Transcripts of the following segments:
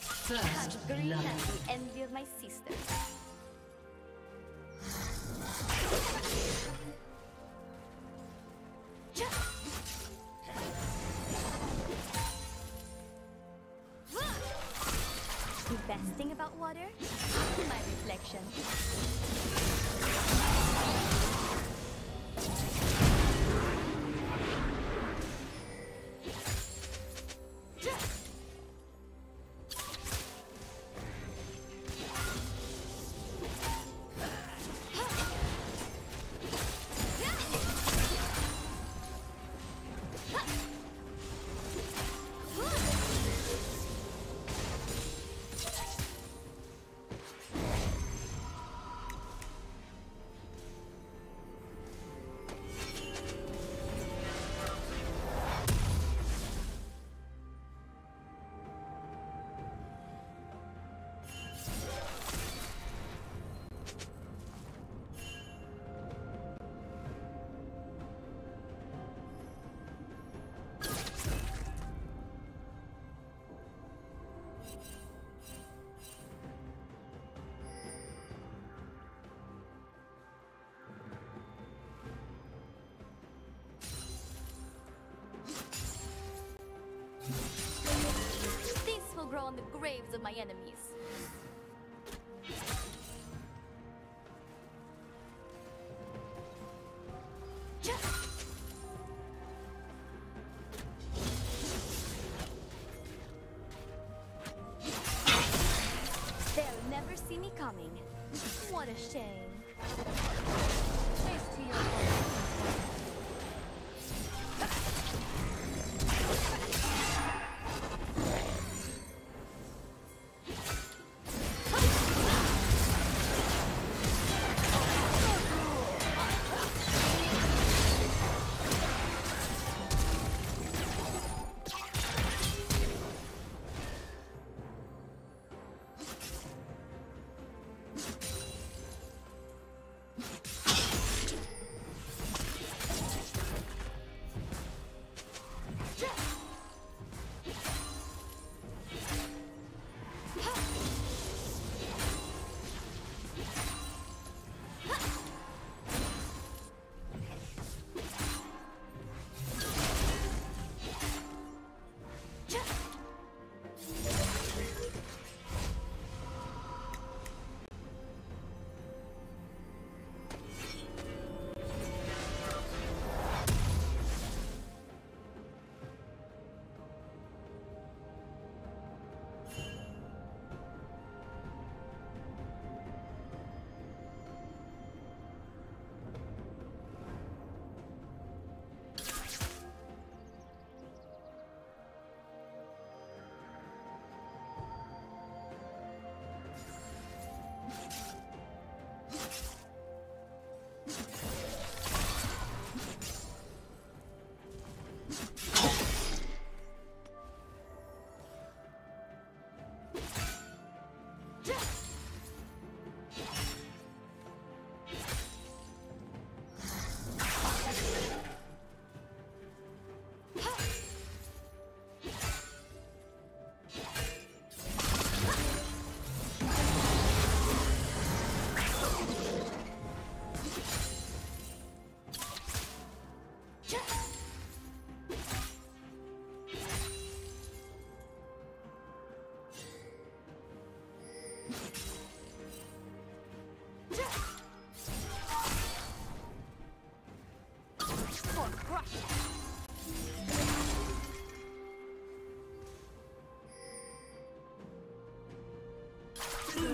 First green love. The envy of my sisters. Thing about water? My reflection. On the graves of my enemies. They'll never see me coming. What a shame.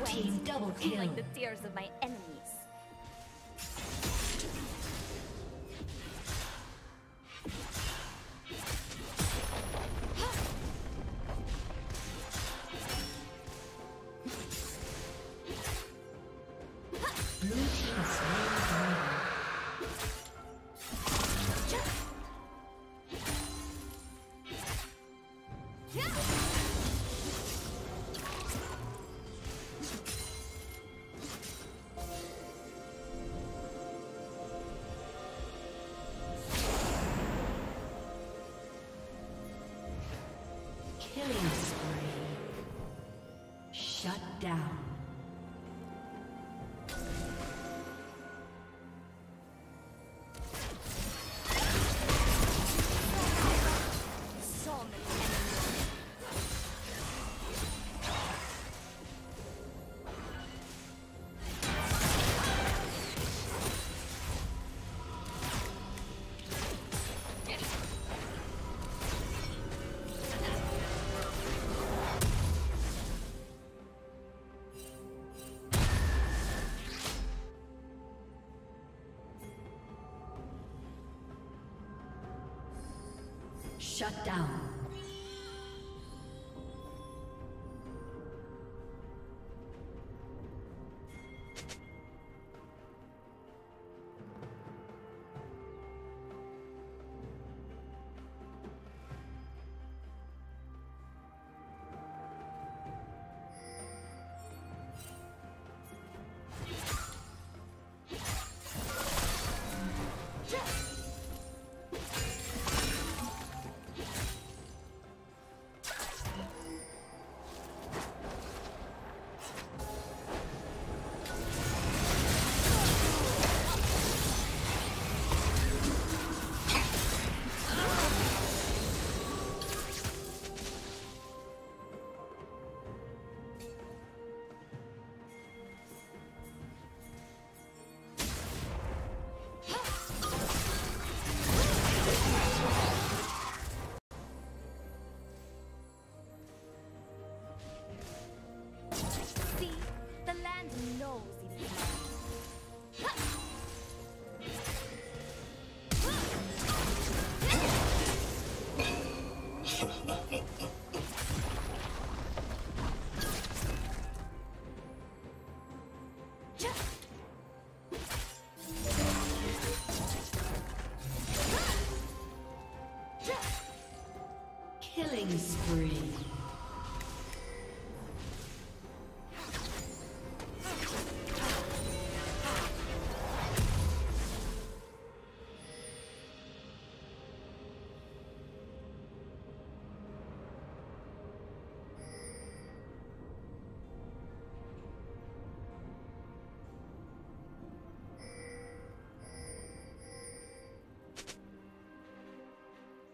Team double kill. Like the tears of my enemies. down. Shut down. Killing spree.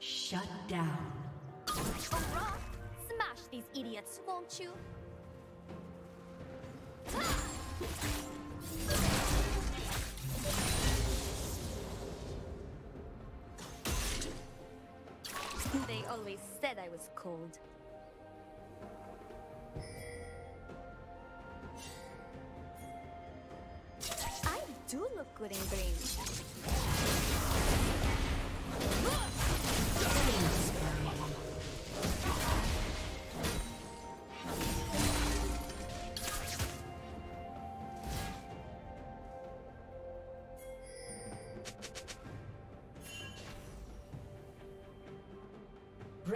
Shut down. Overall, smash these idiots, won't you? They always said I was cold. I do look good in green.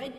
Red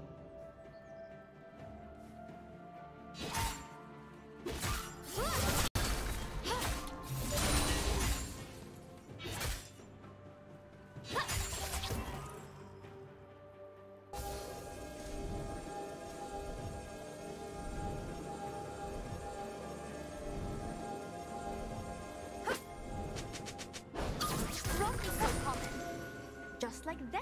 Just like them.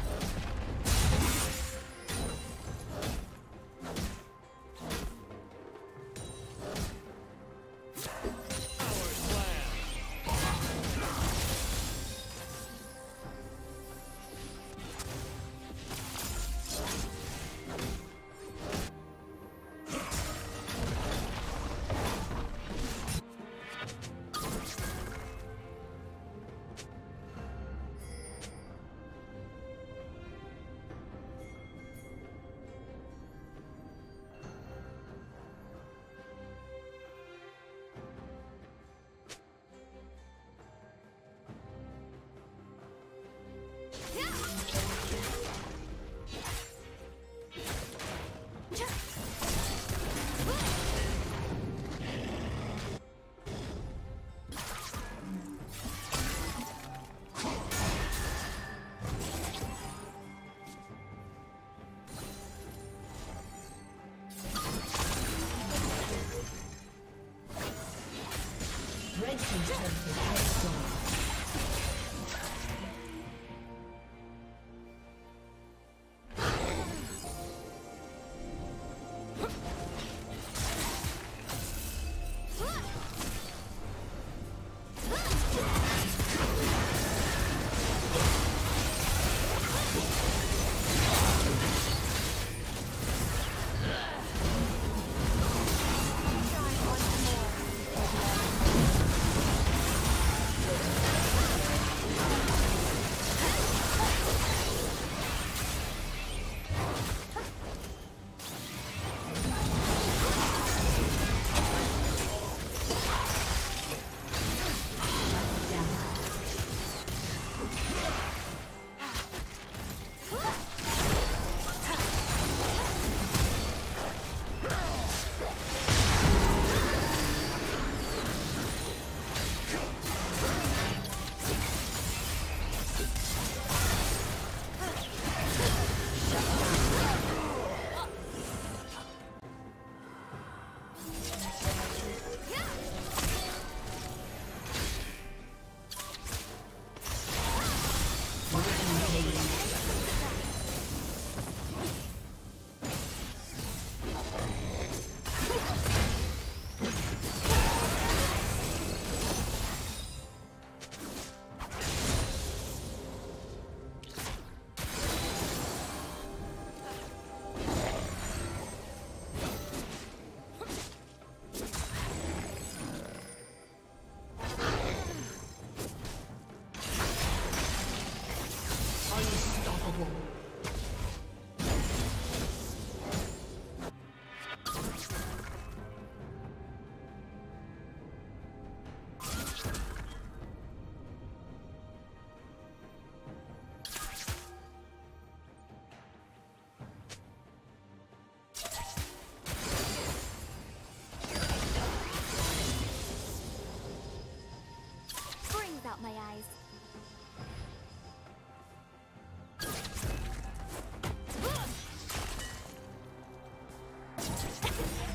My eyes.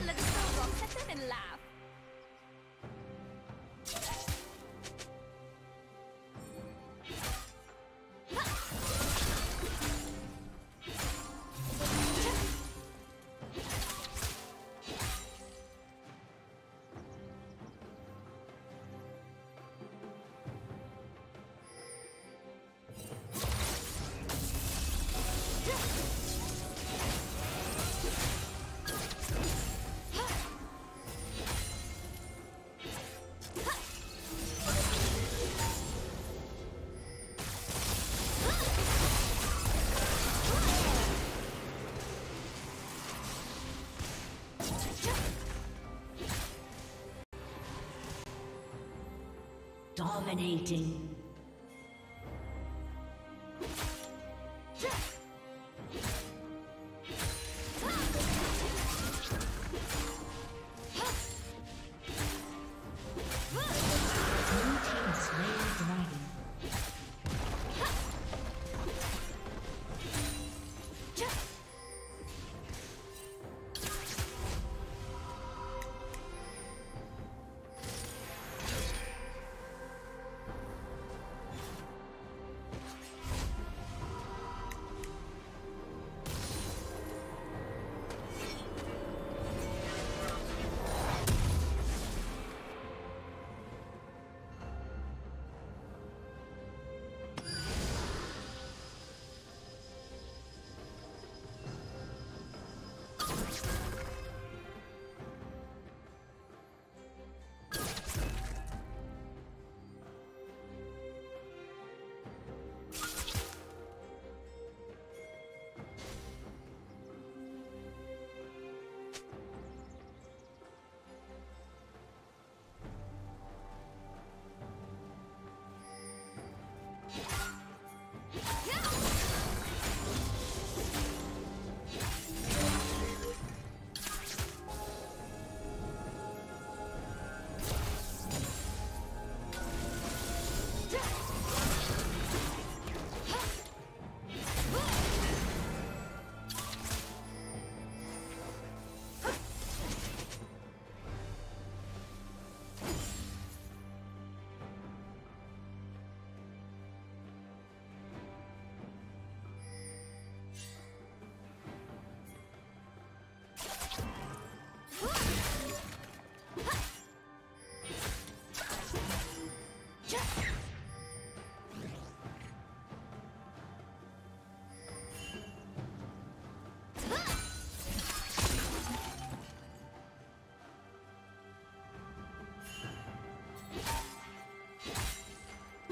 Look so wrong, sit down and laugh. Dominating.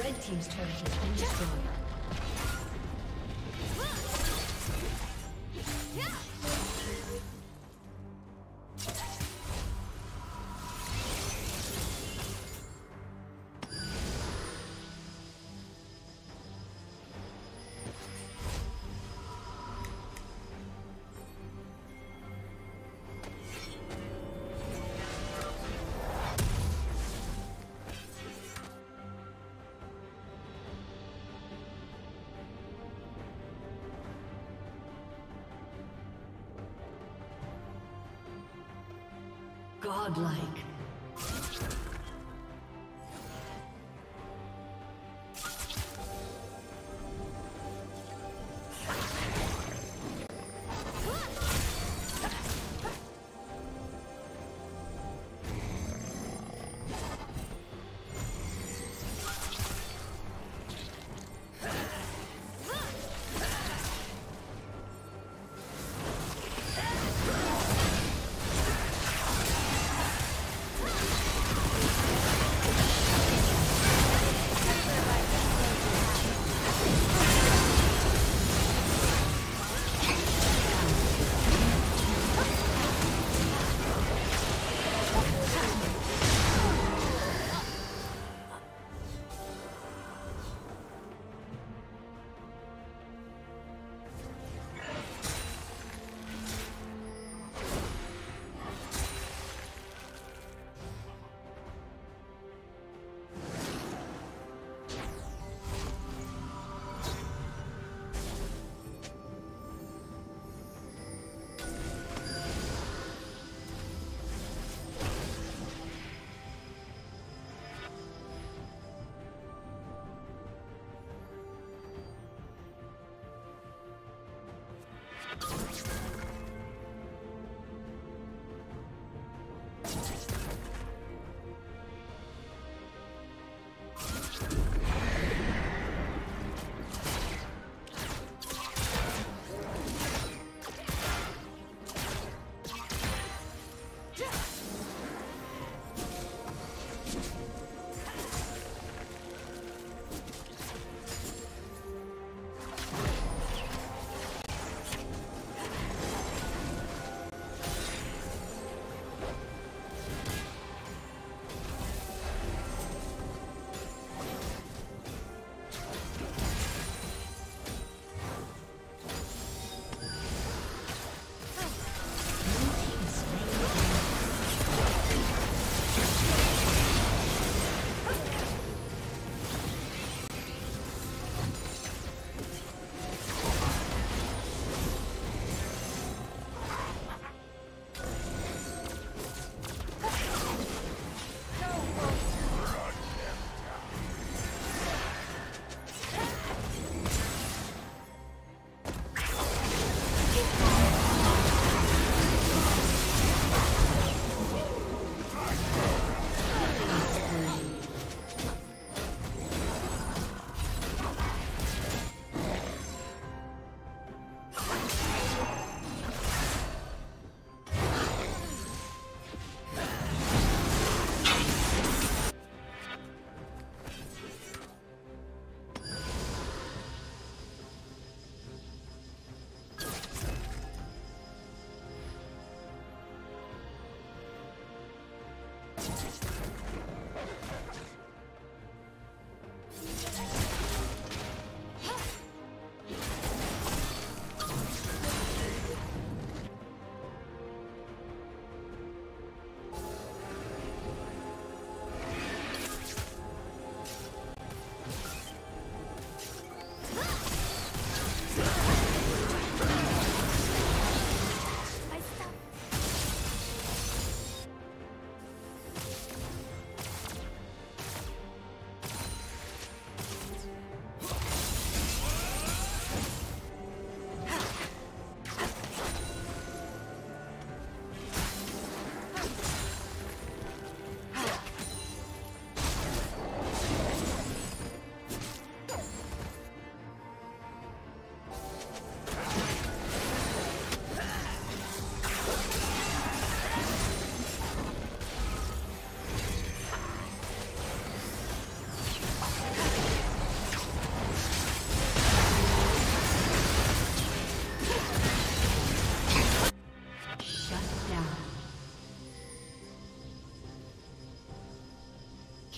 Red team's turret has been destroyed. Godlike.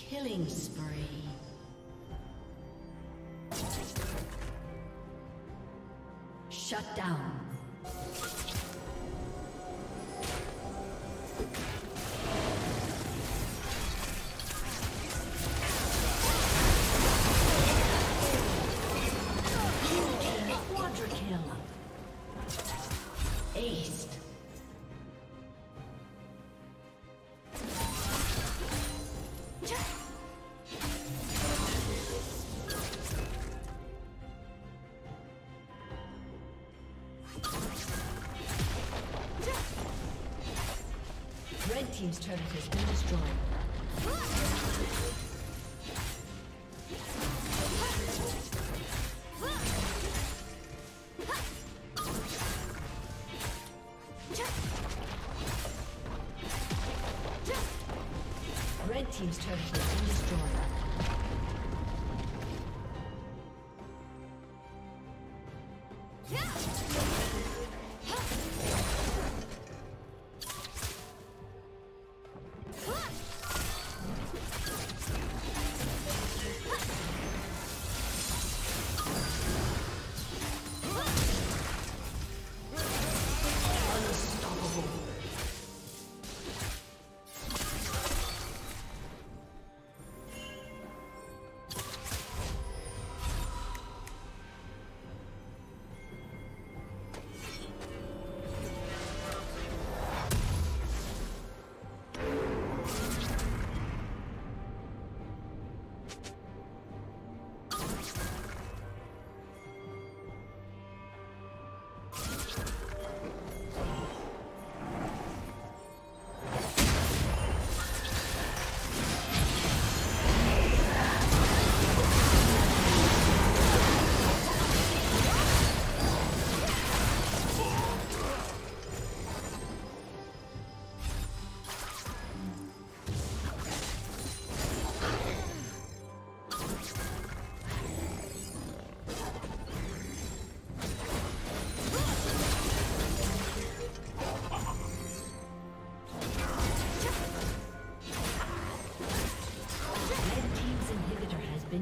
Killing spree. Shut down. Red team's turret has been destroyed.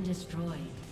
Destroyed.